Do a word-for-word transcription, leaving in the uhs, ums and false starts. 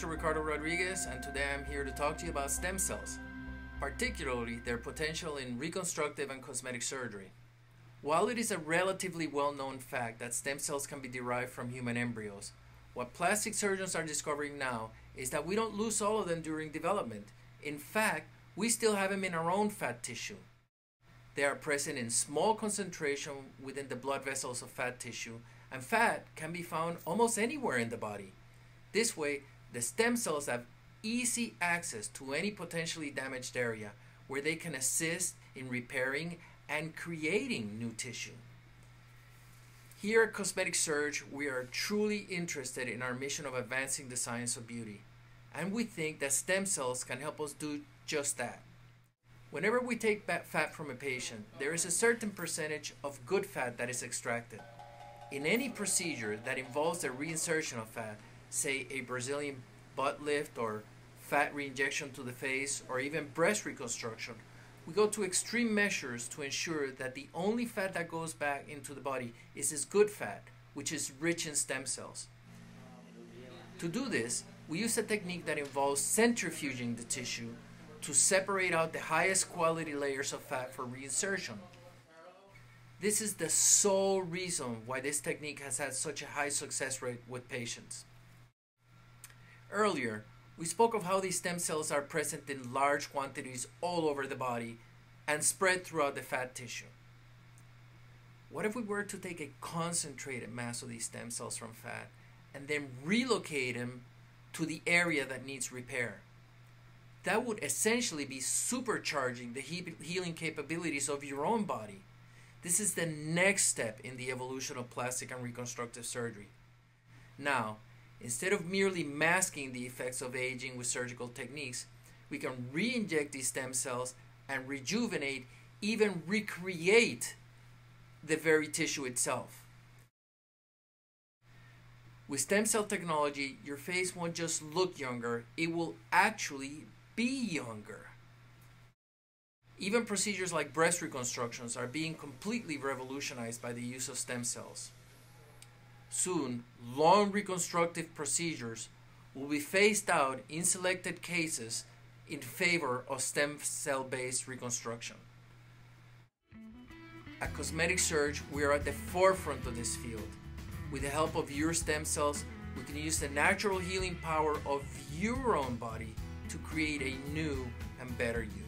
Doctor Ricardo Rodriguez, and today I'm here to talk to you about stem cells, particularly their potential in reconstructive and cosmetic surgery. While it is a relatively well-known fact that stem cells can be derived from human embryos, what plastic surgeons are discovering now is that we don't lose all of them during development. In fact, we still have them in our own fat tissue. They are present in small concentration within the blood vessels of fat tissue, and fat can be found almost anywhere in the body. This way, the stem cells have easy access to any potentially damaged area where they can assist in repairing and creating new tissue. Here at Cosmetic Surg, we are truly interested in our mission of advancing the science of beauty, and we think that stem cells can help us do just that. Whenever we take fat from a patient, there is a certain percentage of good fat that is extracted. In any procedure that involves the reinsertion of fat, say a Brazilian butt lift or fat reinjection to the face or even breast reconstruction, we go to extreme measures to ensure that the only fat that goes back into the body is this good fat, which is rich in stem cells. To do this, we use a technique that involves centrifuging the tissue to separate out the highest quality layers of fat for reinsertion. This is the sole reason why this technique has had such a high success rate with patients. Earlier, we spoke of how these stem cells are present in large quantities all over the body and spread throughout the fat tissue. What if we were to take a concentrated mass of these stem cells from fat and then relocate them to the area that needs repair? That would essentially be supercharging the he- healing capabilities of your own body. This is the next step in the evolution of plastic and reconstructive surgery. Now, instead of merely masking the effects of aging with surgical techniques, we can re-inject these stem cells and rejuvenate, even recreate the very tissue itself. With stem cell technology, your face won't just look younger, it will actually be younger. Even procedures like breast reconstructions are being completely revolutionized by the use of stem cells. Soon, long reconstructive procedures will be phased out in selected cases in favor of stem cell-based reconstruction. At Cosmetic Surg, we are at the forefront of this field. With the help of your stem cells, we can use the natural healing power of your own body to create a new and better you.